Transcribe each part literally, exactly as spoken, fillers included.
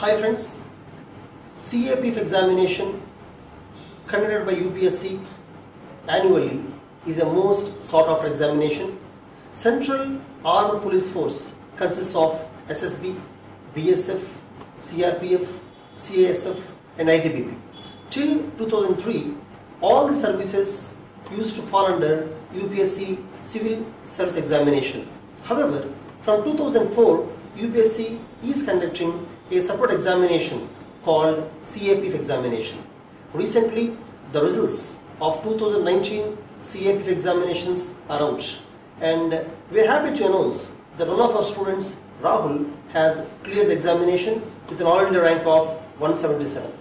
Hi friends, C A P F examination conducted by U P S C annually is a most sought after examination. Central Armed Police Force consists of S S B, B S F, C R P F, C A S F and I T B P. Till two thousand three, all the services used to fall under U P S C Civil Service Examination. However, from two thousand four, U P S C is conducting a separate examination called C A P F examination. Recently, the results of two thousand nineteen C A P F examinations are out, and we are happy to announce that one of our students, Rahul, has cleared the examination with an all-India rank of one seventy-seven.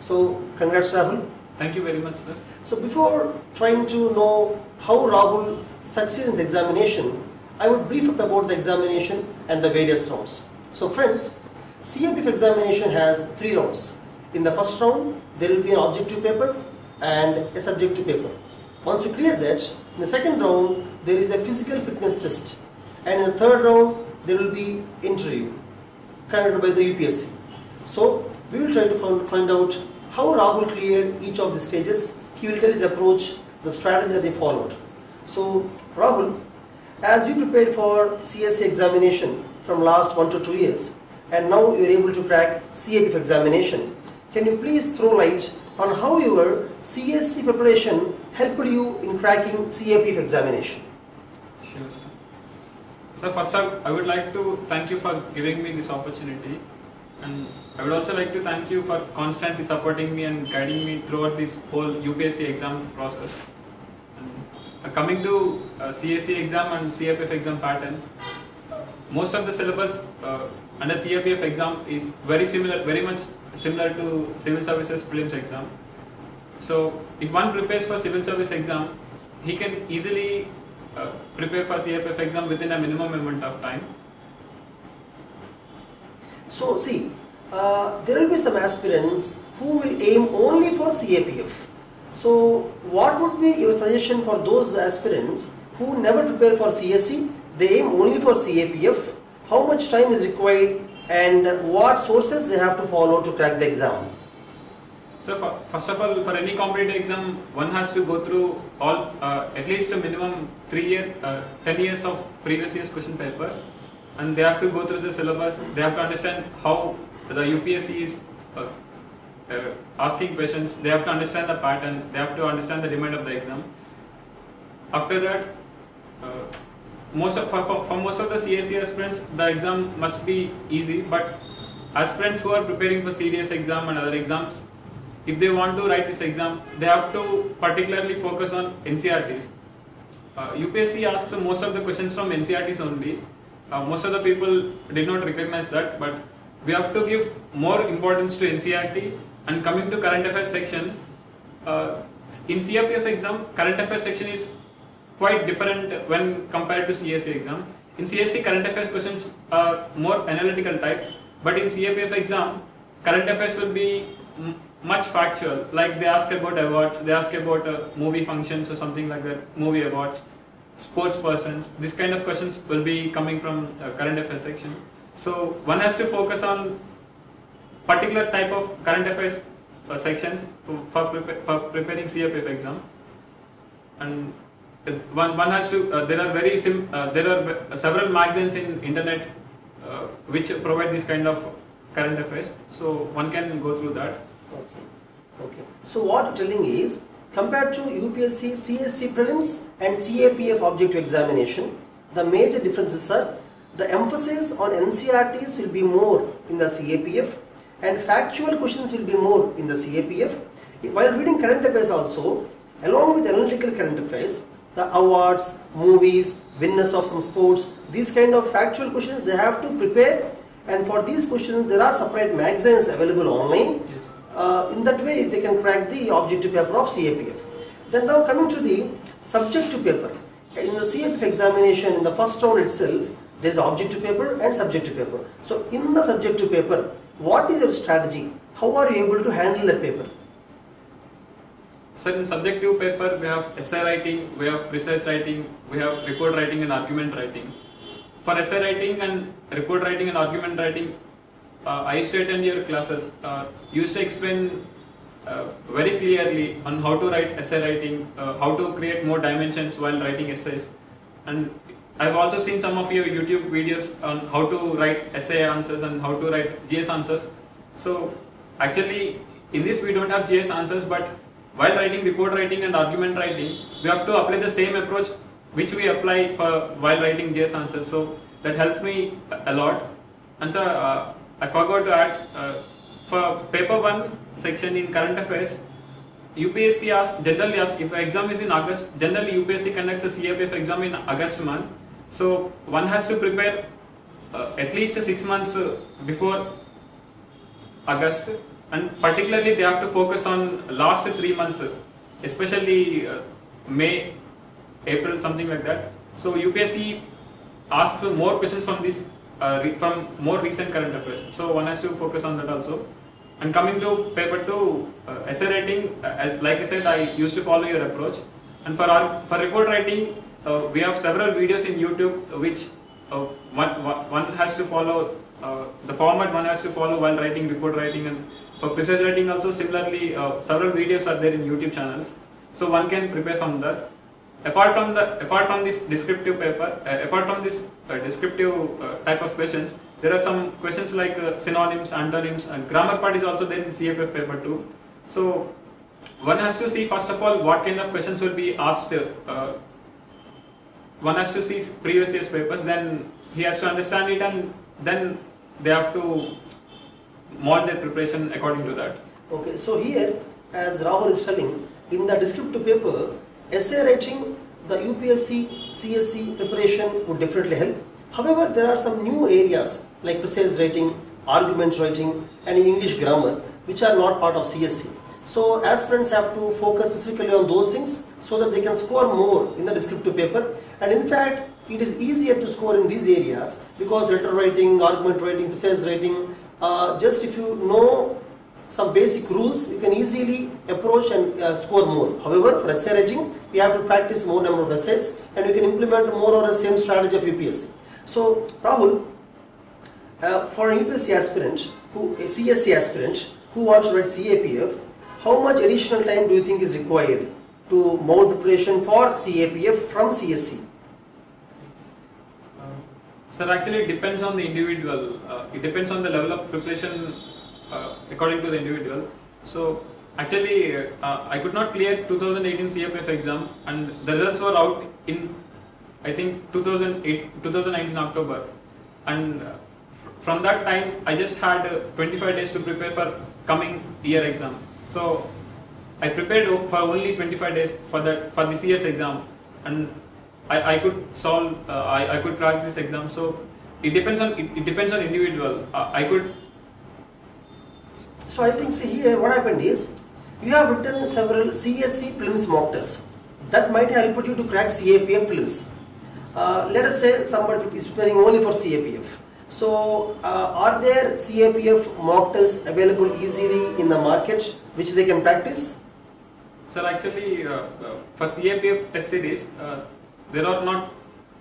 So, congrats Rahul. Thank you very much, sir. So, before trying to know how Rahul succeeded in the examination, I would brief up about the examination and the various rounds. So, friends, C A P F examination has three rounds. In the first round, there will be an objective paper and a subjective paper. Once you clear that, in the second round, there is a physical fitness test, and in the third round, there will be interview conducted by the U P S C. So, we will try to find out how Rahul cleared each of the stages. He will tell his approach, the strategy that he followed. So, Rahul, as you prepared for C S C examination from last one to two years, and now you are able to crack C A P F examination, can you please throw light on how your C S C preparation helped you in cracking C A P F examination? Sure, sir. Sir, first off, I would like to thank you for giving me this opportunity, and I would also like to thank you for constantly supporting me and guiding me throughout this whole U P S C exam process. And coming to uh, C S C exam and C A P F exam pattern, most of the syllabus uh, under C A P F exam is very similar, very much similar to civil services prelims exam. So, if one prepares for civil service exam, he can easily uh, prepare for C A P F exam within a minimum amount of time. So, see, uh, there will be some aspirants who will aim only for C A P F. So, what would be your suggestion for those aspirants who never prepare for C S C? They aim only for C A P F. How much time is required and what sources they have to follow to crack the exam? So, for, first of all, for any competitive exam, one has to go through all uh, at least a minimum three year, uh, ten years of previous year's question papers, and they have to go through the syllabus. They have to understand how the U P S C is uh, uh, asking questions. They have to understand the pattern. They have to understand the demand of the exam. After that, uh, Most of, for, for, for most of the C S C aspirants, the exam must be easy, but aspirants who are preparing for serious exam and other exams, if they want to write this exam, they have to particularly focus on N C R Ts. Uh, U P S C asks most of the questions from N C R Ts only. Uh, most of the people did not recognize that, but we have to give more importance to N C R T. And coming to current affairs section, uh, in C R P F exam, current affairs section is quite different when compared to C S C exam. In C S C, current affairs questions are more analytical type, but in C A P F exam, current affairs will be much factual. Like they ask about awards, they ask about uh, movie functions or something like that, movie awards, sports persons. This kind of questions will be coming from uh, current affairs section. So one has to focus on particular type of current affairs uh, sections for, prepa for preparing C A P F exam. And One, one has to, uh, there are very sim, uh, there are several magazines in internet uh, which provide this kind of current affairs, so one can go through that. Okay, okay. So what you're telling is, compared to U P S C, C S C prelims and C A P F objective examination, the major differences are the emphasis on N C R Ts will be more in the C A P F and factual questions will be more in the C A P F. While reading current affairs also, along with analytical current affairs, the awards, movies, winners of some sports, these kind of factual questions they have to prepare, and for these questions there are separate magazines available online. Yes. Uh, in that way they can crack the objective paper of C A P F. Then now coming to the subjective paper. In the C A P F examination, in the first round itself, there is objective paper and subjective paper. So in the subjective paper, what is your strategy? How are you able to handle that paper? So in subjective paper, we have essay writing, we have precise writing, we have report writing and argument writing. For essay writing and report writing and argument writing, uh, I straightened your classes, uh, used to explain uh, very clearly on how to write essay writing, uh, how to create more dimensions while writing essays. And I've also seen some of your YouTube videos on how to write essay answers and how to write G S answers. So actually in this we don't have G S answers, but while writing report writing and argument writing, we have to apply the same approach which we apply for while writing G S answers. So that helped me a lot. And sir, uh, I forgot to add, uh, for paper one section in current affairs, U P S C asks, generally asks, if exam is in August, generally U P S C conducts a C R P F exam in August month. So one has to prepare uh, at least six months uh, before August, and particularly they have to focus on last three months, uh, especially uh, May, April, something like that. So U P S C asks more questions from this, uh, from more recent current affairs. So one has to focus on that also. And coming to paper two, uh, essay writing, uh, as, like I said, I used to follow your approach. And for our, for report writing, uh, we have several videos in YouTube which uh, one, one has to follow, uh, the format one has to follow while writing report writing. And for precise writing also similarly, uh, several videos are there in YouTube channels. So one can prepare from that. Apart from the apart from this descriptive paper, uh, apart from this uh, descriptive uh, type of questions, there are some questions like uh, synonyms, antonyms, and grammar part is also there in C A P F paper too. So one has to see first of all what kind of questions will be asked. Uh, one has to see previous year's papers, then he has to understand it, and then they have to mold their preparation according to that. Okay, so here as Rahul is telling, in the descriptive paper, essay writing, the U P S C, C S C preparation would definitely help. However, there are some new areas like precise writing, argument writing and English grammar which are not part of C S C. So aspirants have to focus specifically on those things so that they can score more in the descriptive paper, and in fact it is easier to score in these areas because letter writing, argument writing, precise writing, uh, just if you know some basic rules, you can easily approach and uh, score more. However, for essay writing, we have to practice more number of essays and you can implement more or less same strategy of U P S C. So, Rahul, uh, for an U P S C aspirant, who, a C S C aspirant who wants to write C A P F, how much additional time do you think is required to mount preparation for C A P F from C S C? Uh, sir, actually it depends on the individual, uh, it depends on the level of preparation Uh, according to the individual. So actually uh, I could not clear two thousand eighteen C A P F exam and the results were out in I think two thousand eight, twenty nineteen October, and uh, from that time I just had uh, twenty-five days to prepare for coming year exam. So I prepared for only twenty-five days for that for this year's exam, and I, I could solve, uh, I, I could crack this exam. So it depends on it, it depends on individual. uh, I could. So I think, see here what happened is, you have written several C S C prelims mock tests that might help you to crack C A P F prelims. Uh, let us say somebody is preparing only for C A P F. So uh, are there C A P F mock tests available easily in the market which they can practice? Sir, actually uh, for C A P F test series, uh, there are not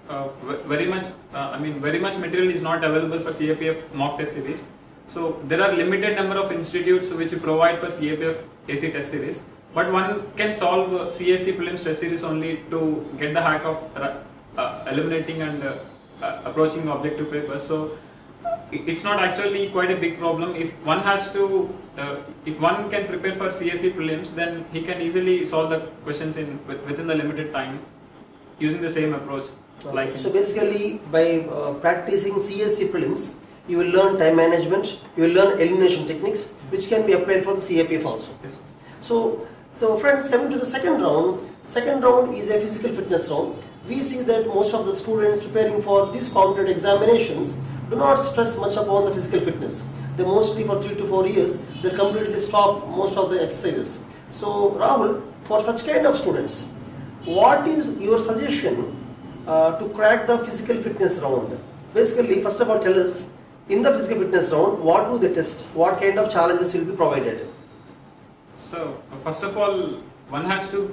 uh, very much, uh, I mean very much material is not available for C A P F mock test series. So there are limited number of institutes which provide for C A P F A C test series, but one can solve C S C prelims test series only to get the hack of uh, eliminating and uh, uh, approaching objective papers. So it's not actually quite a big problem. If one has to, uh, if one can prepare for C S C prelims, then he can easily solve the questions in within the limited time using the same approach. Okay. Like so basically by uh, practicing C S C prelims, you will learn time management, you will learn elimination techniques which can be applied for the C A P F also. Yes. So, so friends, coming to the second round, second round is a physical fitness round. We see that most of the students preparing for these competitive examinations do not stress much upon the physical fitness. They mostly for three to four years, they completely stop most of the exercises. So Rahul, for such kind of students, what is your suggestion uh, to crack the physical fitness round? Basically, first of all tell us, in the physical fitness round, what do they test? What kind of challenges will be provided? So, first of all, one has to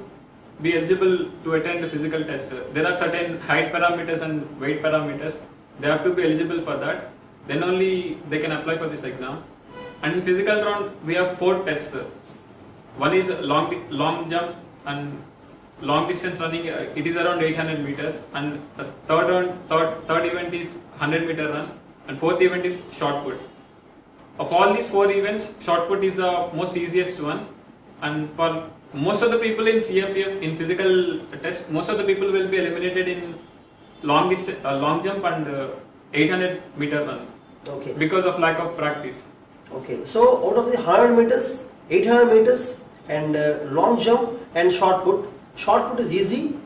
be eligible to attend the physical test. There are certain height parameters and weight parameters. They have to be eligible for that. then only they can apply for this exam. And in physical round we have four tests, sir. One is long long jump and long distance running, uh, it is around eight hundred meters, and the third round third, third event is one hundred meter run, and fourth event is shot put. Of all these four events, shot put is the most easiest one, and for most of the people in C R P F, in physical test, most of the people will be eliminated in long distance, uh, long jump and uh, eight hundred meter run, okay, because of lack of practice. Okay, so out of the one hundred meters, eight hundred meters and uh, long jump and shot put, shot put is easy,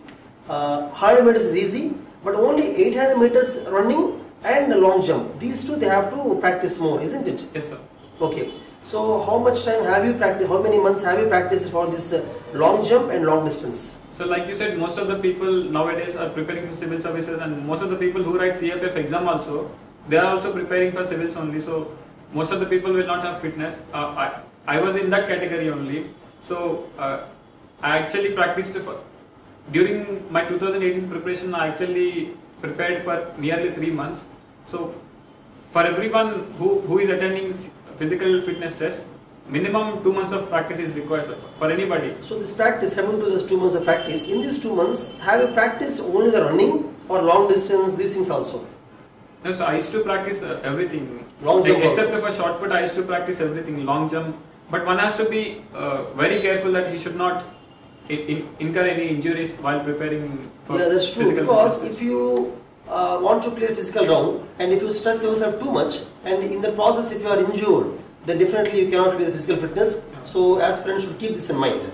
uh, one hundred meters is easy, but only eight hundred meters running and long jump, these two they have to practice more, isn't it? Yes, sir. Okay, so how much time have you practiced, how many months have you practiced for this uh, long jump and long distance? So like you said, most of the people nowadays are preparing for civil services, and most of the people who write C A P F exam also, they are also preparing for civils only, so most of the people will not have fitness. Uh, I, I was in that category only, so uh, I actually practiced for, during my two thousand eighteen preparation, I actually prepared for nearly three months. So for everyone who, who is attending physical fitness test, minimum two months of practice is required for anybody. So this practice, coming to this two months of practice, in these two months have you practiced only the running or long distance, these things also? No, so I used to practice uh, everything. Long jump except also. For short put I used to practice everything, long jump. But one has to be uh, very careful that he should not in, incur any injuries while preparing for, yeah, that's true, because practice. If you uh, want to clear physical round and if you stress yourself too much and in the process if you are injured, then definitely you cannot clear the physical fitness. So aspirants should keep this in mind.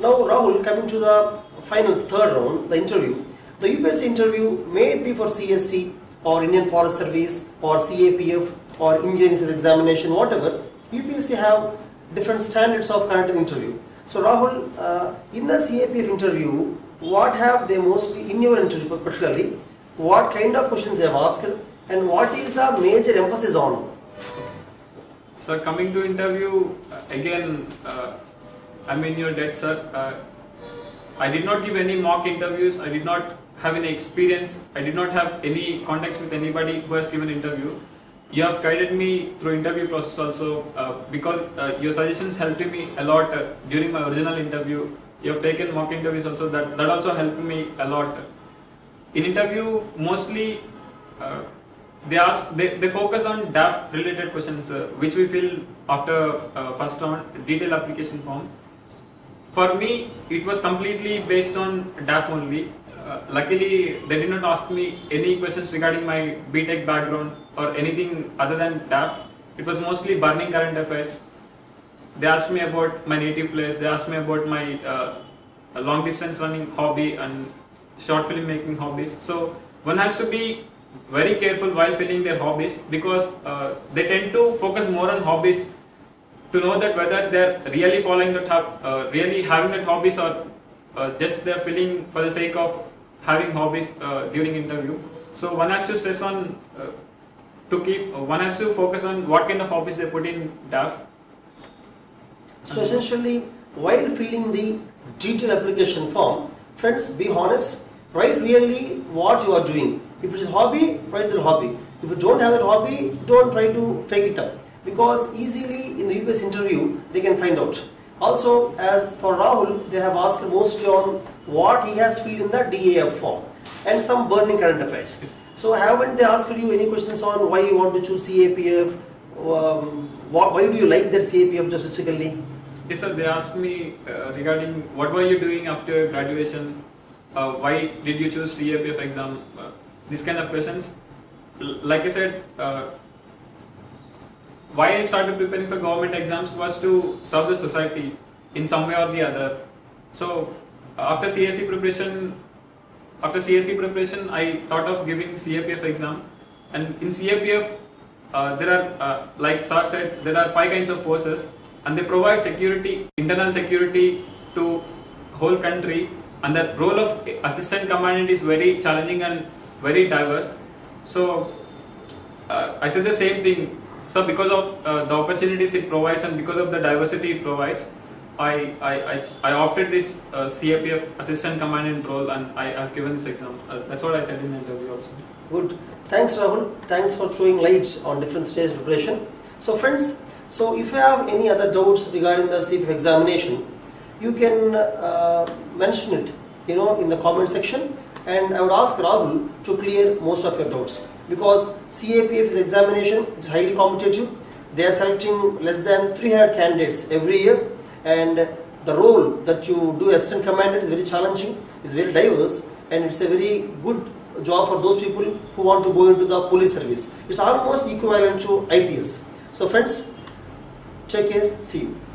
Now Rahul, coming to the final third round, the interview. The U P S C interview may be for C S C or Indian Forest Service or C A P F or engineering examination, whatever. U P S C have different standards of conduct interview. So Rahul, uh, in the C A P F interview, what have they mostly, in your interview particularly, what kind of questions they have asked and what is the major emphasis on? Sir, coming to interview, again, uh, I'm in your debt, sir. Uh, I did not give any mock interviews, I did not have any experience, I did not have any contacts with anybody who has given interview. You have guided me through interview process also, uh, because uh, your suggestions helped me a lot uh, during my original interview. You have taken mock interviews also, that, that also helped me a lot. In interview, mostly uh, they ask, they, they focus on D A F related questions, uh, which we fill after uh, first round, detailed application form. For me, it was completely based on D A F only. Uh, luckily, they did not ask me any questions regarding my B.Tech background or anything other than D A F. It was mostly burning current affairs. They asked me about my native place, they asked me about my uh, long distance running hobby and short film making hobbies. So one has to be very careful while filling their hobbies, because uh, they tend to focus more on hobbies to know that whether they are really following that, uh, really having that hobbies, or uh, just they are filling for the sake of having hobbies uh, during interview. So one has to stress on uh, to keep uh, one has to focus on what kind of hobbies they put in D A F. So essentially, while filling the detailed application form, friends, be honest, write really what you are doing. If it is a hobby, write the hobby. If you don't have that hobby, don't try to fake it up, because easily in the U P S C interview they can find out. Also, as for Rahul, they have asked mostly on what he has filled in the D A F form and some burning current affairs. Yes. So haven't they asked you any questions on why you want to choose C A P F, um, wh why do you like that C A P F specifically? Yes sir, they asked me uh, regarding what were you doing after graduation, uh, why did you choose C A P F exam, uh, these kind of questions. L like I said, uh, why I started preparing for government exams was to serve the society in some way or the other. So after C S C preparation, after C S C preparation, I thought of giving C A P F exam. And in C A P F, uh, there are, uh, like sir said, there are five kinds of forces, and they provide security, internal security to whole country. And the role of assistant commandant is very challenging and very diverse. So uh, I said the same thing. So because of uh, the opportunities it provides and because of the diversity it provides, I I, I, I opted this uh, C A P F assistant commandant role, and I have given this exam. Uh, that's what I said in the interview also. Good. Thanks Rahul, thanks for throwing light on different stage preparation. So friends, so if you have any other doubts regarding the C A P F examination, you can uh, mention it, you know, in the comment section, and I would ask Rahul to clear most of your doubts, because C A P F's examination is highly competitive. They are selecting less than three hundred candidates every year, and the role that you do assistant commander is very challenging, is very diverse, and it's a very good job for those people who want to go into the police service. It's almost equivalent to I P S. So friends, take care, see you.